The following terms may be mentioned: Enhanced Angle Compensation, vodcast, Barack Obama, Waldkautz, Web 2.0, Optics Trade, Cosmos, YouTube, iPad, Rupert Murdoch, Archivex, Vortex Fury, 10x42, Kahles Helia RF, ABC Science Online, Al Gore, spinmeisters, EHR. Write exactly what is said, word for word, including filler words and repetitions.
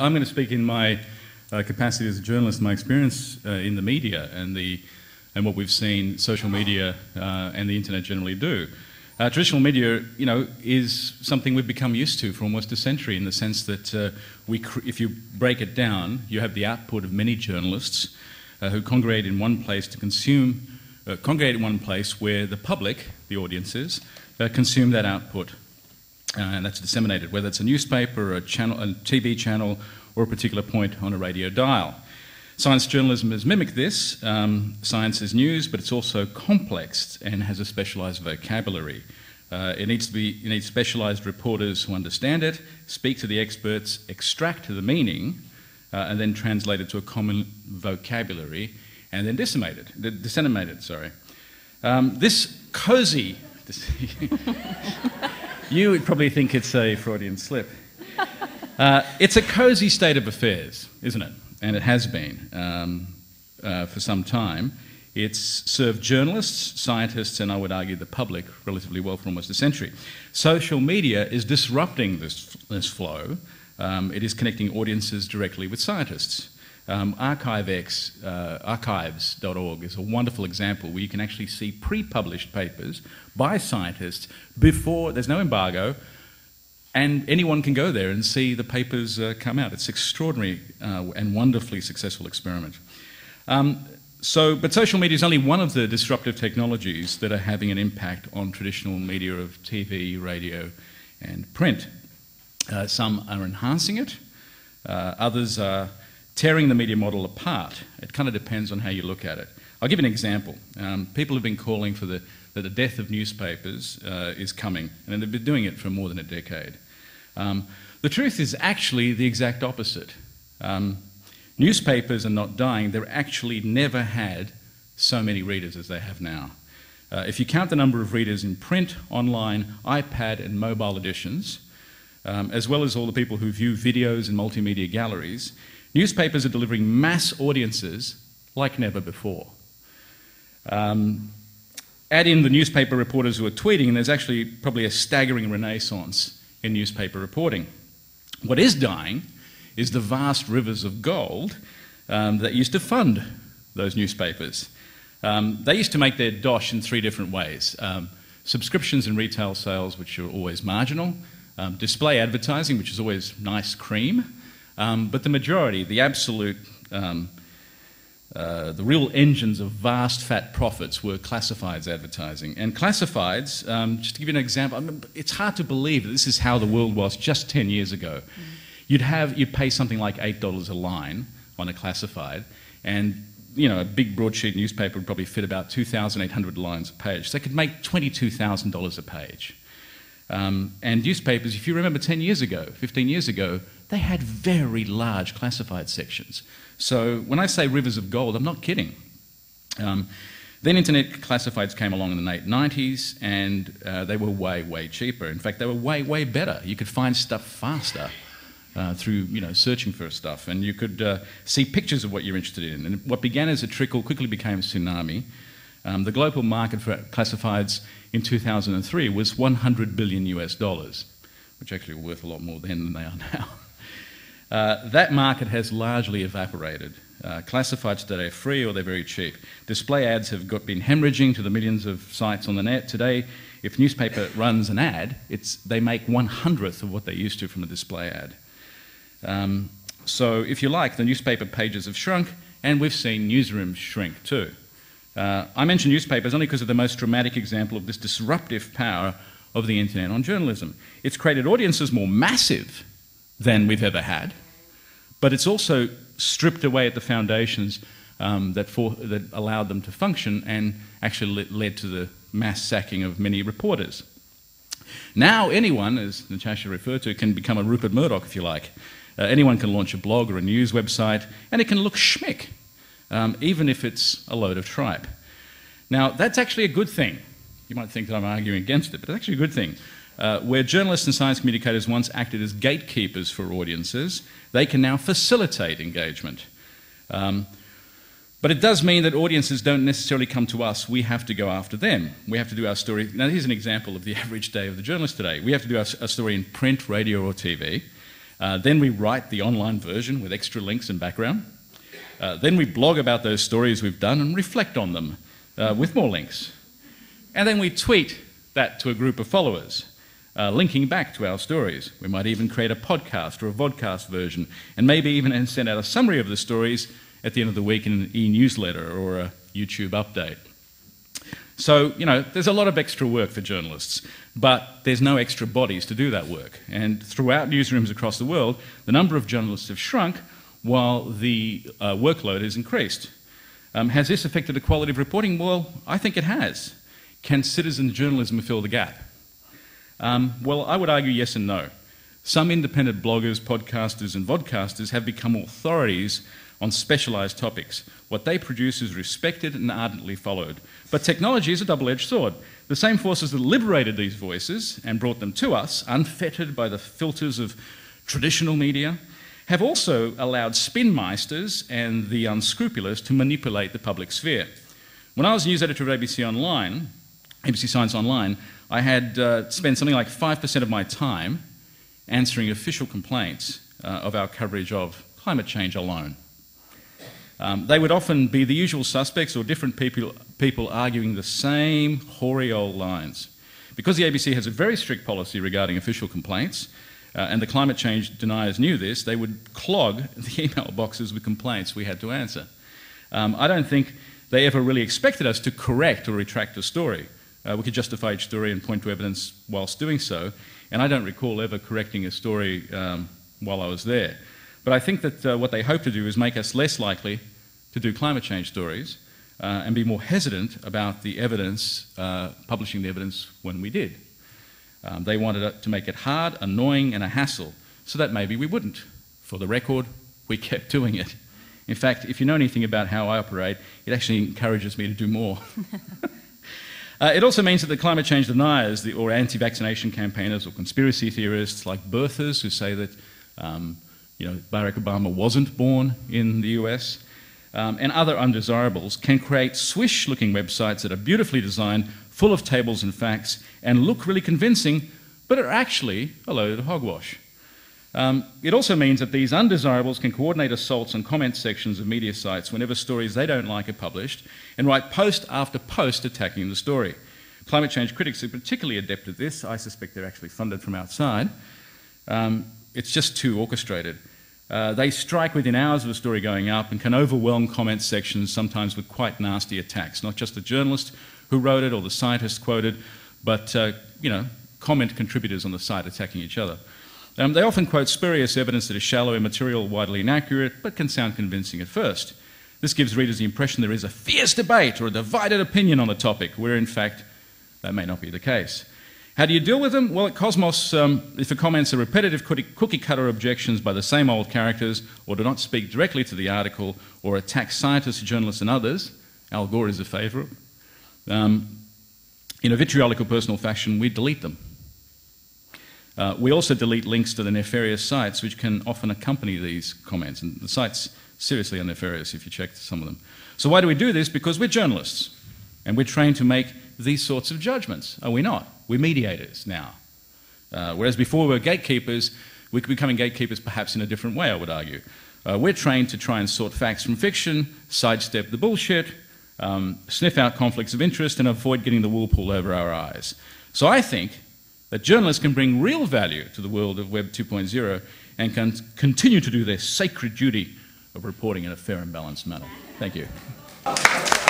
I'm going to speak in my uh, capacity as a journalist, my experience uh, in the media and, the, and what we've seen social media uh, and the internet generally do. Uh, traditional media, you know, is something we've become used to for almost a century, in the sense that uh, we cr if you break it down, you have the output of many journalists uh, who congregate in one place to consume, uh, congregate in one place where the public, the audiences, uh, consume that output. Uh, and that's disseminated, whether it's a newspaper or a, channel, a T V channel or a particular point on a radio dial. Science journalism has mimicked this. Um, science is news, but it's also complex and has a specialised vocabulary. Uh, it needs to be, you need specialised reporters who understand it, speak to the experts, extract the meaning, uh, and then translate it to a common vocabulary, and then disseminate it, disseminate it, sorry. Um, this cosy... You would probably think it's a Freudian slip. Uh, it's a cosy state of affairs, isn't it? And it has been um, uh, for some time. It's served journalists, scientists, and I would argue the public relatively well for almost a century. Social media is disrupting this, this flow. Um, it is connecting audiences directly with scientists. Um, Archivex, uh, archives dot org is a wonderful example where you can actually see pre-published papers by scientists before, there's no embargo, and anyone can go there and see the papers uh, come out. It's extraordinary uh, and wonderfully successful experiment. Um, so, but social media is only one of the disruptive technologies that are having an impact on traditional media of T V, radio, and print. Uh, some are enhancing it, uh, others are tearing the media model apart. It kind of depends on how you look at it. I'll give you an example. Um, people have been calling for the, that the death of newspapers uh, is coming, and they've been doing it for more than a decade. Um, the truth is actually the exact opposite. Um, newspapers are not dying. They've actually never had so many readers as they have now. Uh, if you count the number of readers in print, online, iPad and mobile editions, um, as well as all the people who view videos and multimedia galleries, newspapers are delivering mass audiences like never before. Um, add in the newspaper reporters who are tweeting, and there's actually probably a staggering renaissance in newspaper reporting. What is dying is the vast rivers of gold um, that used to fund those newspapers. Um, they used to make their dosh in three different ways. Um, subscriptions and retail sales, which are always marginal. Um, display advertising, which is always nice cream. Um, but the majority, the absolute, um, uh, the real engines of vast fat profits were classifieds advertising. And classifieds, um, just to give you an example, I mean, it's hard to believe that this is how the world was just ten years ago. Mm. You'd have, you'd pay something like eight dollars a line on a classified, and you know, a big broadsheet newspaper would probably fit about two thousand eight hundred lines a page. So they could make twenty-two thousand dollars a page. Um, and newspapers, if you remember ten years ago, fifteen years ago, they had very large classified sections. So when I say rivers of gold, I'm not kidding. Um, then internet classifieds came along in the late nineties, and uh, they were way, way cheaper. In fact, they were way, way better. You could find stuff faster uh, through, you know, searching for stuff, and you could uh, see pictures of what you're interested in. And what began as a trickle quickly became a tsunami. Um, the global market for classifieds in two thousand three was one hundred billion U S dollars, which actually were worth a lot more then than they are now. Uh, that market has largely evaporated. Uh, classifieds today are free or they're very cheap. Display ads have got, been hemorrhaging to the millions of sites on the net. Today, if a newspaper runs an ad, it's, they make one hundredth of what they used to from a display ad. Um, so if you like, the newspaper pages have shrunk, and we've seen newsrooms shrink too. Uh, I mention newspapers only because of the most dramatic example of this disruptive power of the internet on journalism. It's created audiences more massive than we've ever had, but it's also stripped away at the foundations um, that, for, that allowed them to function, and actually led to the mass sacking of many reporters. Now anyone, as Natasha referred to, can become a Rupert Murdoch, if you like. Uh, anyone can launch a blog or a news website, and it can look schmick, um, even if it's a load of tripe. Now, that's actually a good thing. You might think that I'm arguing against it, but it's actually a good thing. Uh, where journalists and science communicators once acted as gatekeepers for audiences, they can now facilitate engagement. Um, but it does mean that audiences don't necessarily come to us. We have to go after them. We have to do our story. Now, here's an example of the average day of the journalist today. We have to do our, our story in print, radio, or T V. Uh, then we write the online version with extra links and background. Uh, then we blog about those stories we've done and reflect on them uh, with more links. And then we tweet that to a group of followers, uh, linking back to our stories. We might even create a podcast or a vodcast version, and maybe even send out a summary of the stories at the end of the week in an e-newsletter or a YouTube update. So, you know, there's a lot of extra work for journalists, but there's no extra bodies to do that work. And throughout newsrooms across the world, the number of journalists have shrunk while the uh, workload has increased. Um, has this affected the quality of reporting? Well, I think it has. Can citizen journalism fill the gap? Um, well, I would argue yes and no. Some independent bloggers, podcasters and vodcasters have become authorities on specialised topics. What they produce is respected and ardently followed. But technology is a double-edged sword. The same forces that liberated these voices and brought them to us, unfettered by the filters of traditional media, have also allowed spinmeisters and the unscrupulous to manipulate the public sphere. When I was news editor of A B C Online, A B C Science Online, I had uh, spent something like five percent of my time answering official complaints uh, of our coverage of climate change alone. Um, they would often be the usual suspects or different people, people arguing the same hoary old lines. Because the A B C has a very strict policy regarding official complaints, uh, and the climate change deniers knew this, they would clog the email boxes with complaints we had to answer. Um, I don't think they ever really expected us to correct or retract a story. Uh, we could justify each story and point to evidence whilst doing so, and I don't recall ever correcting a story um, while I was there. But I think that uh, what they hope to do is make us less likely to do climate change stories uh, and be more hesitant about the evidence, uh, publishing the evidence when we did. Um, they wanted to make it hard, annoying and a hassle, so that maybe we wouldn't. For the record, we kept doing it. In fact, if you know anything about how I operate, it actually encourages me to do more. uh, it also means that the climate change deniers the, or anti-vaccination campaigners or conspiracy theorists like birthers who say that um, you know, Barack Obama wasn't born in the U S, um, and other undesirables can create swish-looking websites that are beautifully designed, full of tables and facts, and look really convincing, but are actually a load of hogwash. Um, it also means that these undesirables can coordinate assaults on comment sections of media sites whenever stories they don't like are published, and write post after post attacking the story. Climate change critics are particularly adept at this. I suspect they're actually funded from outside. Um, It's just too orchestrated. Uh, they strike within hours of a story going up and can overwhelm comment sections, sometimes with quite nasty attacks. Not just the journalist who wrote it or the scientist quoted, but uh, you know, comment contributors on the site attacking each other. Um, they often quote spurious evidence that is shallow, immaterial, widely inaccurate, but can sound convincing at first. This gives readers the impression there is a fierce debate or a divided opinion on the topic, where in fact that may not be the case. How do you deal with them? Well, at Cosmos, um, if the comments are repetitive cookie-cutter objections by the same old characters, or do not speak directly to the article, or attack scientists, journalists and others, Al Gore is a favourite, um, in a vitriolic or personal fashion, we delete them. Uh, we also delete links to the nefarious sites, which can often accompany these comments, and the sites seriously are nefarious if you check some of them. So why do we do this? Because we're journalists, and we're trained to make these sorts of judgments, are we not? We're mediators now. Uh, whereas before we were gatekeepers, we're becoming gatekeepers perhaps in a different way, I would argue. Uh, we're trained to try and sort facts from fiction, sidestep the bullshit, um, sniff out conflicts of interest, and avoid getting the wool pulled over our eyes. So I think that journalists can bring real value to the world of Web two point oh and can continue to do their sacred duty of reporting in a fair and balanced manner. Thank you.